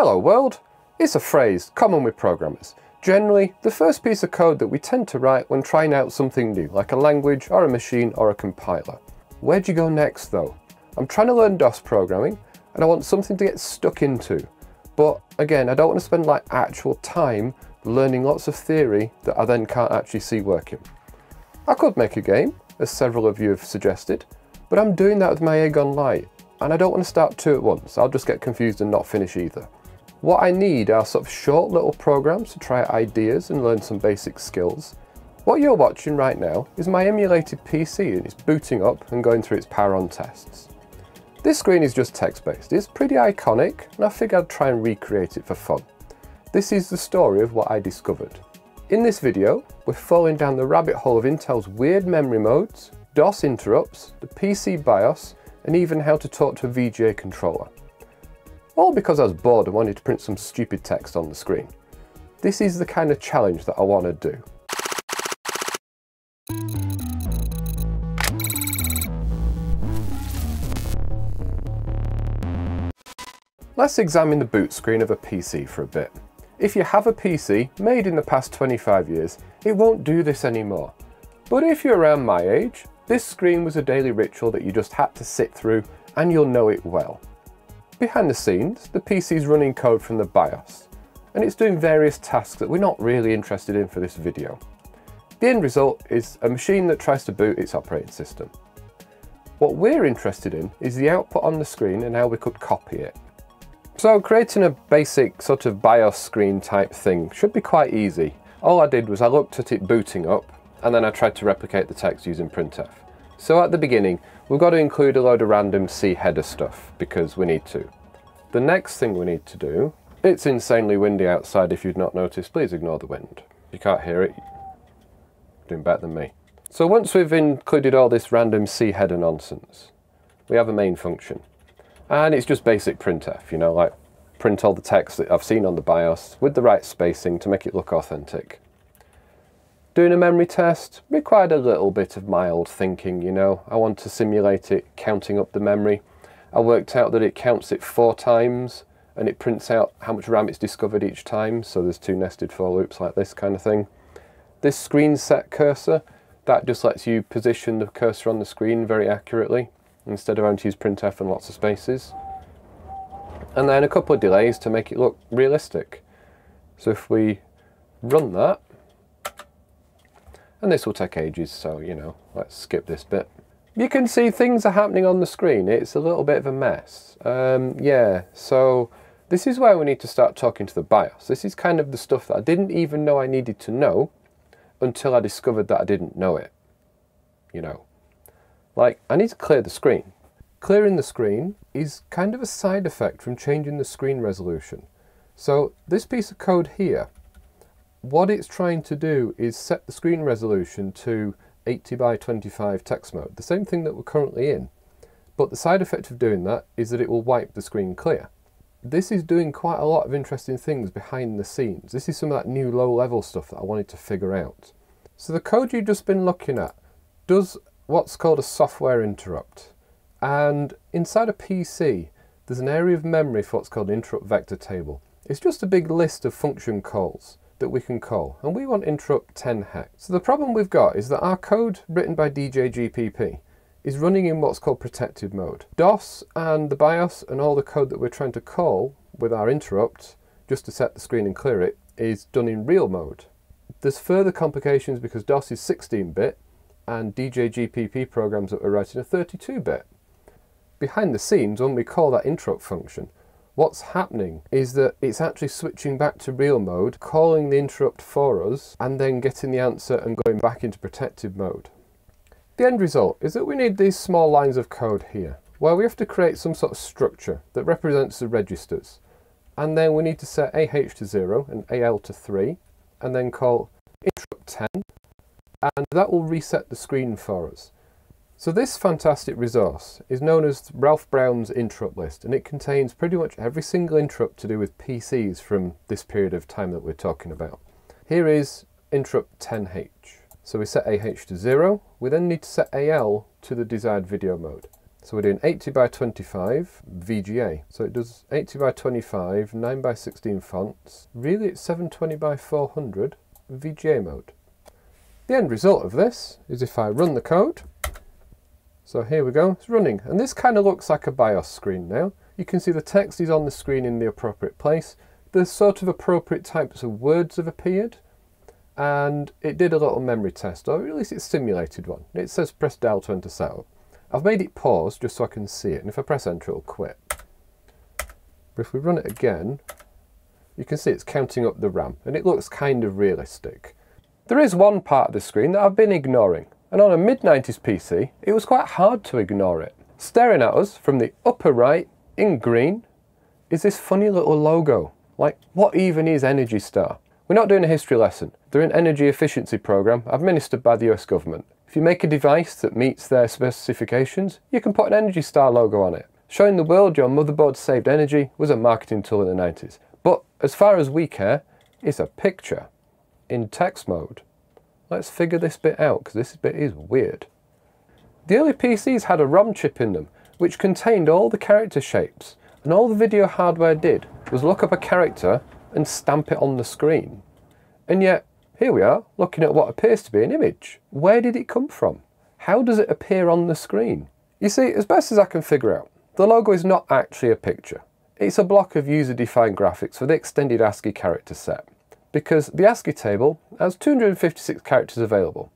Hello world is a phrase common with programmers. Generally, the first piece of code that we tend to write when trying out something new, like a language or a machine or a compiler. Where do you go next though? I'm trying to learn DOS programming and I want something to get stuck into. But again, I don't want to spend like actual time learning lots of theory that I then can't actually see working. I could make a game, as several of you have suggested, but I'm doing that with my Agon Light and I don't want to start two at once. I'll just get confused and not finish either. What I need are sort of short little programs to try out ideas and learn some basic skills. What you're watching right now is my emulated PC and it's booting up and going through its power on tests. This screen is just text-based. It's pretty iconic and I figured I'd try and recreate it for fun. This is the story of what I discovered. In this video, we're following down the rabbit hole of Intel's weird memory modes, DOS interrupts, the PC BIOS, and even how to talk to a VGA controller. All because I was bored and wanted to print some stupid text on the screen. This is the kind of challenge that I want to do. Let's examine the boot screen of a PC for a bit. If you have a PC made in the past 25 years, it won't do this anymore. But if you're around my age, this screen was a daily ritual that you just had to sit through and you'll know it well. Behind the scenes, the PC's running code from the BIOS, and it's doing various tasks that we're not really interested in for this video. The end result is a machine that tries to boot its operating system. What we're interested in is the output on the screen and how we could copy it. So creating a basic sort of BIOS screen type thing should be quite easy. All I did was I looked at it booting up, and then I tried to replicate the text using printf. So at the beginning, we've got to include a load of random C header stuff because we need to. The next thing we need to do, it's insanely windy outside if you've not noticed, please ignore the wind. You can't hear it, you're doing better than me. So once we've included all this random C header nonsense, we have a main function. And it's just basic printf, you know, like print all the text that I've seen on the BIOS with the right spacing to make it look authentic. Doing a memory test required a little bit of mild thinking, you know. I want to simulate it counting up the memory. I worked out that it counts it 4 times and it prints out how much RAM it's discovered each time. So there's 2 nested for loops like this kind of thing. This screen set cursor, that just lets you position the cursor on the screen very accurately instead of having to use printf and lots of spaces. And then a couple of delays to make it look realistic. So if we run that, and this will take ages, so, you know, let's skip this bit. You can see things are happening on the screen. It's a little bit of a mess. Yeah, so this is where we need to start talking to the BIOS. This is kind of the stuff that I didn't even know I needed to know until I discovered that I didn't know it, you know. Like, I need to clear the screen. Clearing the screen is kind of a side effect from changing the screen resolution. So this piece of code here, what it's trying to do is set the screen resolution to 80 by 25 text mode, the same thing that we're currently in. But the side effect of doing that is that it will wipe the screen clear. This is doing quite a lot of interesting things behind the scenes. This is some of that new low-level stuff that I wanted to figure out. So the code you've just been looking at does what's called a software interrupt. And inside a PC, there's an area of memory for what's called an interrupt vector table. It's just a big list of function calls that we can call, and we want interrupt 10 hex. So the problem we've got is that our code written by DJGPP is running in what's called protected mode. DOS and the BIOS and all the code that we're trying to call with our interrupt, just to set the screen and clear it, is done in real mode. There's further complications because DOS is 16-bit and DJGPP programs that we're writing are 32-bit. Behind the scenes, when we call that interrupt function, what's happening is that it's actually switching back to real mode, calling the interrupt for us, and then getting the answer and going back into protected mode. The end result is that we need these small lines of code here, where we have to create some sort of structure that represents the registers. And then we need to set AH to 0 and AL to 3, and then call interrupt 10, and that will reset the screen for us. So this fantastic resource is known as Ralph Brown's interrupt list, and it contains pretty much every single interrupt to do with PCs from this period of time that we're talking about. Here is interrupt 10H. So we set AH to 0, we then need to set AL to the desired video mode. So we're doing 80 by 25 VGA. So it does 80 by 25, 9 by 16 fonts. Really it's 720 by 400 VGA mode. The end result of this is if I run the code, so here we go, it's running. And this kind of looks like a BIOS screen now. You can see the text is on the screen in the appropriate place. The sort of appropriate types of words have appeared, and it did a little memory test, or at least it simulated one. It says press dial to enter setup. I've made it pause just so I can see it, and if I press enter it'll quit. But if we run it again, you can see it's counting up the RAM, and it looks kind of realistic. There is one part of the screen that I've been ignoring, and on a mid-90s PC it was quite hard to ignore it. Staring at us from the upper right in green is this funny little logo. Like, what even is Energy Star? We're not doing a history lesson. They're an energy efficiency program administered by the US government. If you make a device that meets their specifications, you can put an Energy Star logo on it. Showing the world your motherboard saved energy was a marketing tool in the 90s. But as far as we care, it's a picture in text mode. Let's figure this bit out, because this bit is weird. The early PCs had a ROM chip in them, which contained all the character shapes. And all the video hardware did was look up a character and stamp it on the screen. And yet, here we are, looking at what appears to be an image. Where did it come from? How does it appear on the screen? You see, as best as I can figure out, the logo is not actually a picture. It's a block of user-defined graphics for the extended ASCII character set, because the ASCII table has 256 characters available.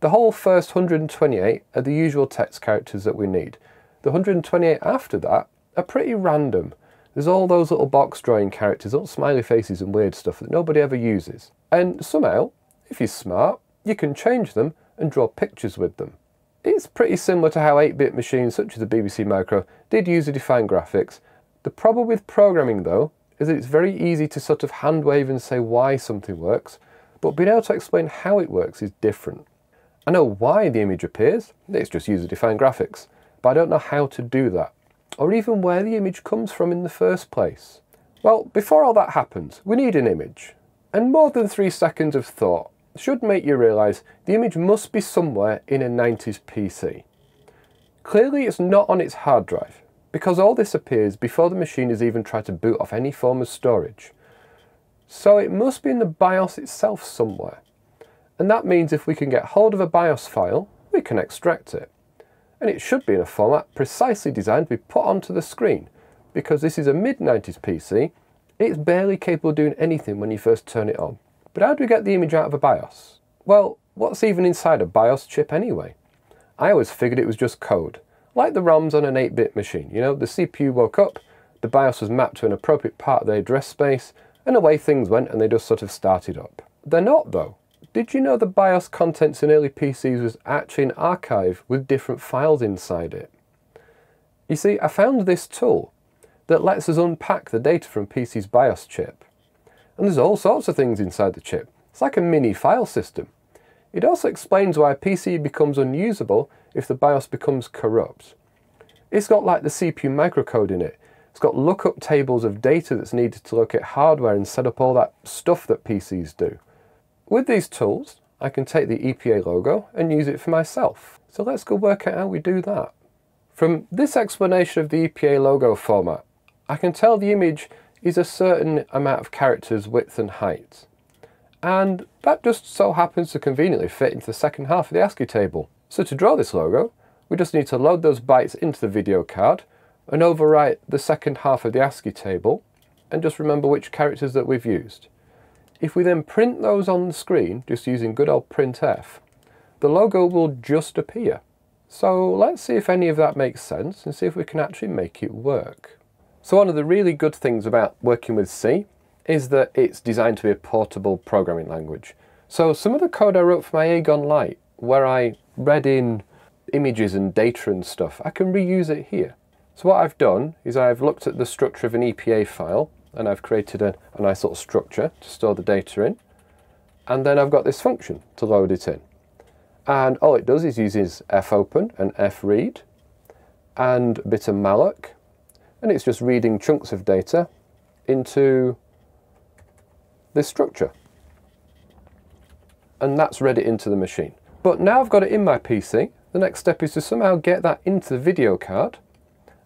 The whole first 128 are the usual text characters that we need. The 128 after that are pretty random. There's all those little box drawing characters, little smiley faces and weird stuff that nobody ever uses. And somehow, if you're smart, you can change them and draw pictures with them. It's pretty similar to how 8-bit machines such as the BBC Micro did user-defined graphics. The problem with programming though, is that it's very easy to sort of hand wave and say why something works, but being able to explain how it works is different. I know why the image appears, it's just user-defined graphics, but I don't know how to do that, or even where the image comes from in the first place. Well, before all that happens, we need an image. And more than 3 seconds of thought should make you realise the image must be somewhere in a 90s PC. Clearly it's not on its hard drive, because all this appears before the machine has even tried to boot off any form of storage. So it must be in the BIOS itself somewhere. And that means if we can get hold of a BIOS file, we can extract it. And it should be in a format precisely designed to be put onto the screen, because this is a mid-90s PC, it's barely capable of doing anything when you first turn it on. But how do we get the image out of a BIOS? Well, what's even inside a BIOS chip anyway? I always figured it was just code, like the ROMs on an 8-bit machine. You know, the CPU woke up, the BIOS was mapped to an appropriate part of the address space, and away things went and they just sort of started up. They're not though. Did you know the BIOS contents in early PCs was actually an archive with different files inside it? You see, I found this tool that lets us unpack the data from PC's BIOS chip. And there's all sorts of things inside the chip. It's like a mini file system. It also explains why a PC becomes unusable if the BIOS becomes corrupt. It's got like the CPU microcode in it. It's got lookup tables of data that's needed to locate hardware and set up all that stuff that PCs do. With these tools, I can take the EPA logo and use it for myself. So let's go work out how we do that. From this explanation of the EPA logo format, I can tell the image is a certain amount of characters, width and height. And that just so happens to conveniently fit into the second half of the ASCII table. So to draw this logo, we just need to load those bytes into the video card and overwrite the second half of the ASCII table and just remember which characters that we've used. If we then print those on the screen, just using good old printf, the logo will just appear. So let's see if any of that makes sense and see if we can actually make it work. So one of the really good things about working with C is that it's designed to be a portable programming language. So some of the code I wrote for my Agon Light, where I read in images and data and stuff, I can reuse it here. So what I've done is I've looked at the structure of an EPA file, and I've created a nice little structure to store the data in, and then I've got this function to load it in. And all it does is uses fopen and fread and a bit of malloc, and it's just reading chunks of data into this structure. And that's read it into the machine. But now I've got it in my PC, The next step is to somehow get that into the video card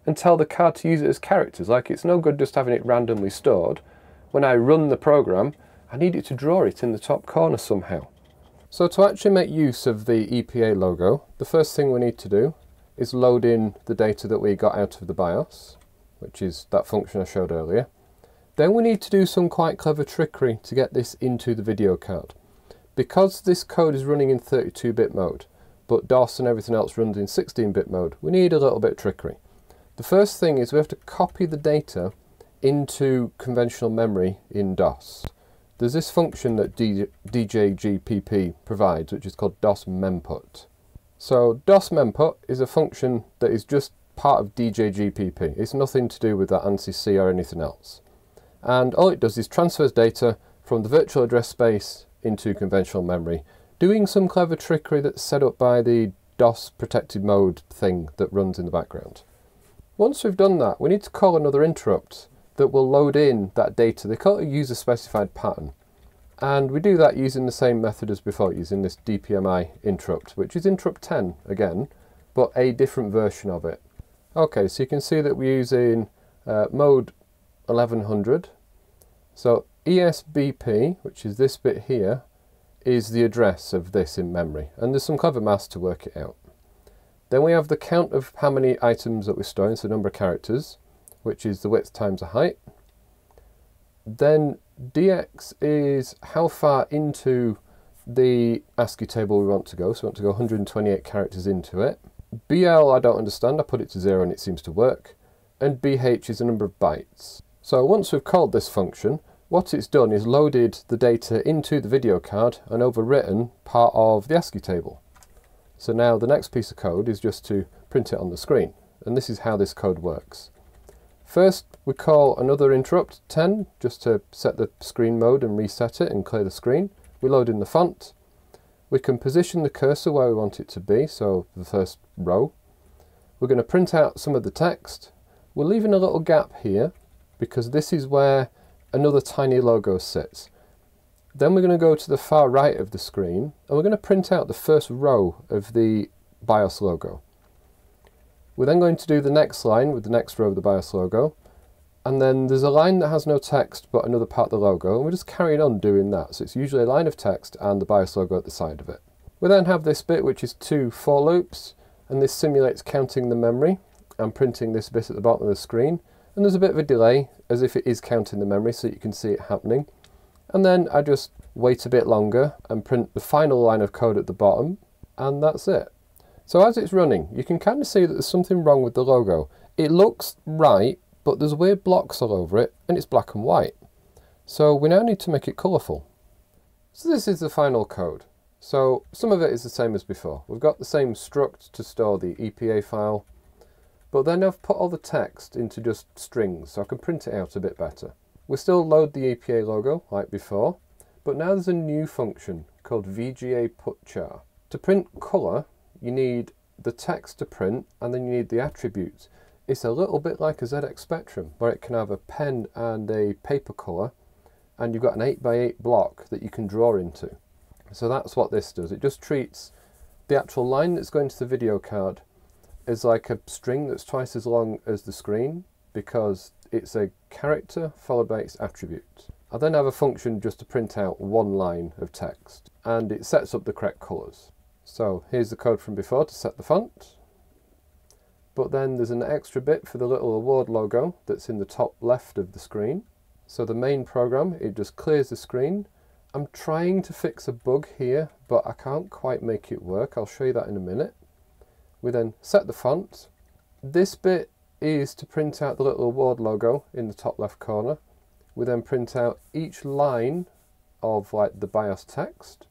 and tell the card to use it as characters. Like, it's no good just having it randomly stored. When I run the program, I need it to draw it in the top corner somehow. So to actually make use of the EPA logo, the first thing we need to do is load in the data that we got out of the BIOS, which is that function I showed earlier. Then we need to do some quite clever trickery to get this into the video card. Because this code is running in 32-bit mode, but DOS and everything else runs in 16-bit mode, we need a little bit of trickery. The first thing is we have to copy the data into conventional memory in DOS. There's this function that DJGPP provides, which is called DOS memput. So DOS memput is a function that is just part of DJGPP. It's nothing to do with that ANSI C or anything else. And all it does is transfers data from the virtual address space into conventional memory, doing some clever trickery that's set up by the DOS protected mode thing that runs in the background. Once we've done that, we need to call another interrupt that will load in that data. They call it a user specified pattern. And we do that using the same method as before, using this DPMI interrupt, which is interrupt 10 again, but a different version of it. Okay, so you can see that we're using mode 1100. So ESBP, which is this bit here, is the address of this in memory. And there's some clever maths to work it out. Then we have the count of how many items that we're storing, so number of characters, which is the width times the height. Then DX is how far into the ASCII table we want to go. So we want to go 128 characters into it. BL, I don't understand. I put it to 0 and it seems to work. And BH is the number of bytes. So once we've called this function, what it's done is loaded the data into the video card and overwritten part of the ASCII table. So now the next piece of code is just to print it on the screen. And this is how this code works. First, we call another interrupt, 10, just to set the screen mode and reset it and clear the screen. We load in the font. We can position the cursor where we want it to be, so the first row. We're going to print out some of the text. We're leaving a little gap here because this is where another tiny logo sits. Then we're going to go to the far right of the screen and we're going to print out the first row of the BIOS logo. We're then going to do the next line with the next row of the BIOS logo. And then there's a line that has no text but another part of the logo, and we're just carrying on doing that. So it's usually a line of text and the BIOS logo at the side of it. We then have this bit which is 2 for loops, and this simulates counting the memory and printing this bit at the bottom of the screen. And there's a bit of a delay as if it is counting the memory, so you can see it happening. And then I just wait a bit longer and print the final line of code at the bottom, and that's it. So as it's running, you can kind of see that there's something wrong with the logo. It looks right, but there's weird blocks all over it, and it's black and white. So we now need to make it colourful. So this is the final code. So some of it is the same as before. We've got the same struct to store the EPA file, but then I've put all the text into just strings, so I can print it out a bit better. We still load the EPA logo like before, but now there's a new function called VGA putchar. To print colour, you need the text to print, and then you need the attributes. It's a little bit like a ZX Spectrum, where it can have a pen and a paper colour, and you've got an 8x8 block that you can draw into. So that's what this does. It just treats the actual line that's going to the video card is like a string that's twice as long as the screen, because it's a character followed by its attribute. I then have a function just to print out one line of text, and it sets up the correct colours. So here's the code from before to set the font, but then there's an extra bit for the little award logo that's in the top left of the screen. So the main program, it just clears the screen. I'm trying to fix a bug here, but I can't quite make it work. I'll show you that in a minute. We then set the font. This bit is to print out the little award logo in the top left corner. We then print out each line of like the BIOS text,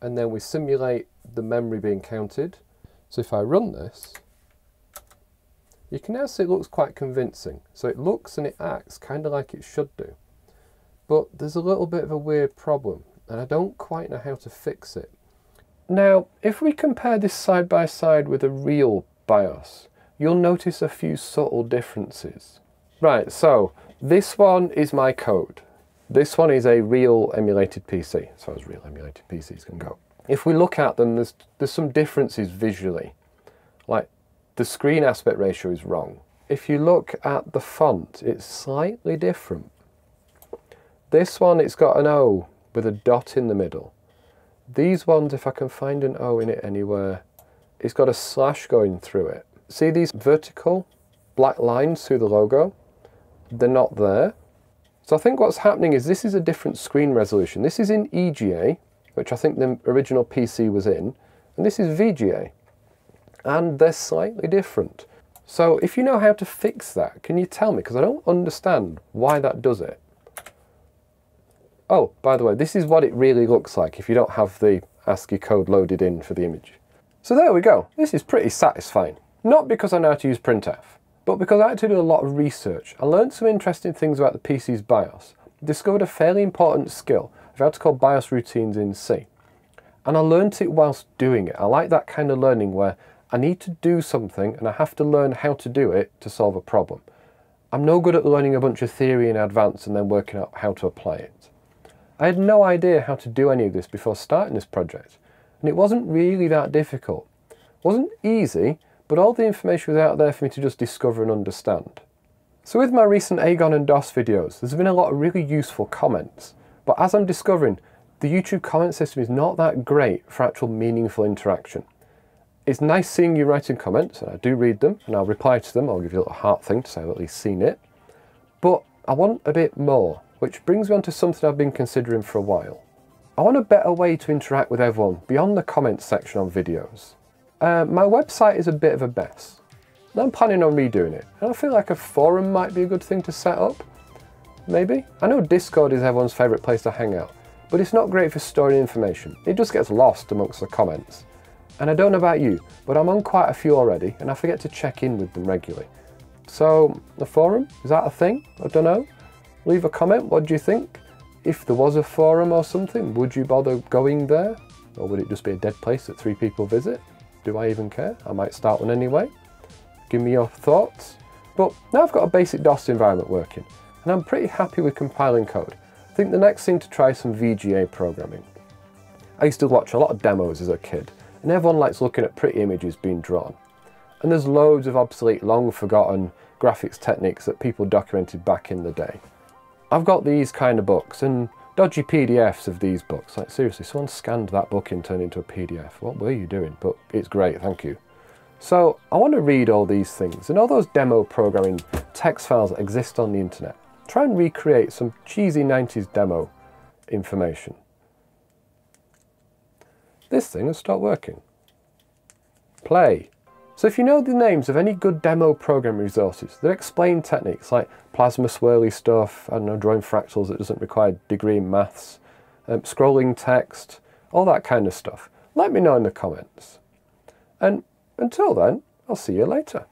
and then we simulate the memory being counted. So if I run this, you can now see it looks quite convincing. So it looks and it acts kind of like it should do. But there's a little bit of a weird problem, and I don't quite know how to fix it. Now, if we compare this side by side with a real BIOS, you'll notice a few subtle differences. Right, so this one is my code. This one is a real emulated PC, as far as real emulated PCs can go. if we look at them, there's some differences visually. Like the screen aspect ratio is wrong. If you look at the font, it's slightly different. This one, it's got an O with a dot in the middle. These ones, if I can find an O in it anywhere, it's got a slash going through it. See these vertical black lines through the logo? They're not there. So I think what's happening is this is a different screen resolution. This is in EGA, which I think the original PC was in, and this is VGA. And they're slightly different. So if you know how to fix that, can you tell me? Because I don't understand why that does it. Oh, by the way, this is what it really looks like if you don't have the ASCII code loaded in for the image. So there we go. This is pretty satisfying. Not because I know how to use printf, but because I had to do a lot of research. I learned some interesting things about the PC's BIOS, discovered a fairly important skill of how to call BIOS routines in C. And I learned it whilst doing it. I like that kind of learning where I need to do something and I have to learn how to do it to solve a problem. I'm no good at learning a bunch of theory in advance and then working out how to apply it. I had no idea how to do any of this before starting this project, and it wasn't really that difficult. It wasn't easy, but all the information was out there for me to just discover and understand. So with my recent Agon and DOS videos, there's been a lot of really useful comments, but as I'm discovering, the YouTube comment system is not that great for actual meaningful interaction. It's nice seeing you writing comments, and I do read them, and I'll reply to them. I'll give you a little heart thing to say I've at least seen it, but I want a bit more, which brings me on to something I've been considering for a while. I want a better way to interact with everyone beyond the comments section on videos. My website is a bit of a mess, and I'm planning on redoing it. And I feel like a forum might be a good thing to set up, maybe? I know Discord is everyone's favourite place to hang out, but it's not great for storing information. It just gets lost amongst the comments. And I don't know about you, but I'm on quite a few already, and I forget to check in with them regularly. So, the forum? Is that a thing? I don't know. Leave a comment, what do you think? If there was a forum or something, would you bother going there? Or would it just be a dead place that 3 people visit? Do I even care? I might start one anyway. Give me your thoughts. But now I've got a basic DOS environment working, and I'm pretty happy with compiling code. I think the next thing to try is some VGA programming. I used to watch a lot of demos as a kid, and everyone likes looking at pretty images being drawn. And there's loads of obsolete, long forgotten graphics techniques that people documented back in the day. I've got these kind of books and dodgy PDFs of these books. Like seriously, someone scanned that book and turned it into a PDF. What were you doing? But it's great, thank you. So I want to read all these things and all those demo programming text files that exist on the internet. Try and recreate some cheesy 90s demo information. This thing has stopped working. Play. So if you know the names of any good demo programming resources that explain techniques like plasma swirly stuff, I don't know, drawing fractals that doesn't require a degree in maths, scrolling text, all that kind of stuff, let me know in the comments. And until then, I'll see you later.